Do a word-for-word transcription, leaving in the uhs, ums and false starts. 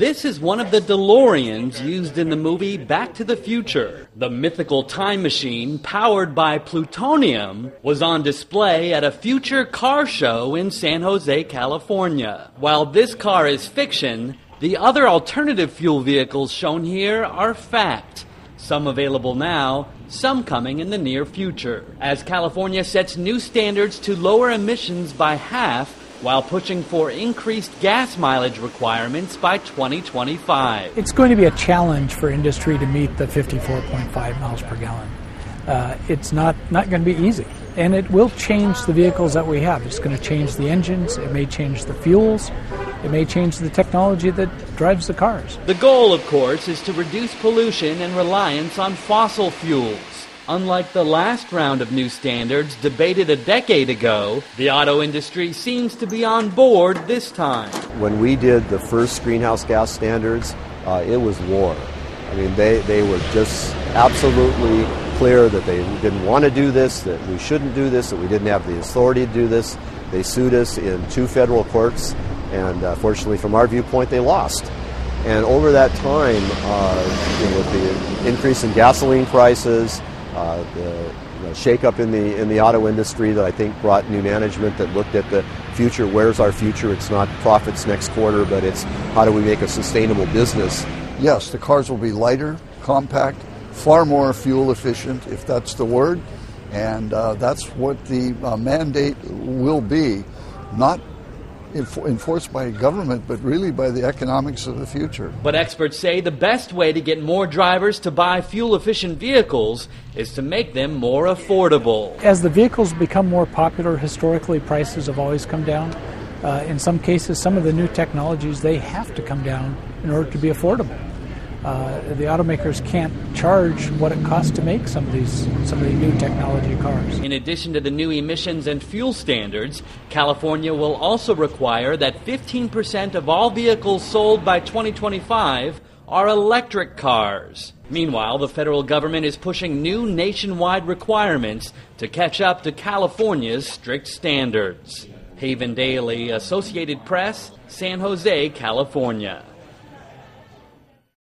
This is one of the DeLoreans used in the movie Back to the Future. The mythical time machine, powered by plutonium, was on display at a future car show in San Jose, California. While this car is fiction, the other alternative fuel vehicles shown here are fact. Some available now, some coming in the near future. As California sets new standards to lower emissions by half, while pushing for increased gas mileage requirements by twenty twenty-five. It's going to be a challenge for industry to meet the fifty-four point five miles per gallon. Uh, it's not, not going to be easy. And it will change the vehicles that we have. It's going to change the engines, it may change the fuels, it may change the technology that drives the cars. The goal, of course, is to reduce pollution and reliance on fossil fuels. Unlike the last round of new standards debated a decade ago, the auto industry seems to be on board this time. When we did the first greenhouse gas standards, uh, it was war. I mean, they, they were just absolutely clear that they didn't want to do this, that we shouldn't do this, that we didn't have the authority to do this. They sued us in two federal courts, and uh, fortunately from our viewpoint, they lost. And over that time, uh, you know, with the increase in gasoline prices, Uh, the, the shakeup in the in the auto industry that I think brought new management that looked at the future. Where's our future? It's not profits next quarter, but it's how do we make a sustainable business? Yes, the cars will be lighter, compact, far more fuel efficient, if that's the word, and uh, that's what the uh, mandate will be, not enforced by government, but really by the economics of the future. But experts say the best way to get more drivers to buy fuel-efficient vehicles is to make them more affordable. As the vehicles become more popular, historically prices have always come down. Uh, in some cases, some of the new technologies, they have to come down in order to be affordable. Uh, the automakers can't charge what it costs to make some of these some of the new technology cars. In addition to the new emissions and fuel standards, California will also require that fifteen percent of all vehicles sold by twenty twenty-five are electric cars. Meanwhile, the federal government is pushing new nationwide requirements to catch up to California's strict standards. Haven Daily, Associated Press, San Jose, California.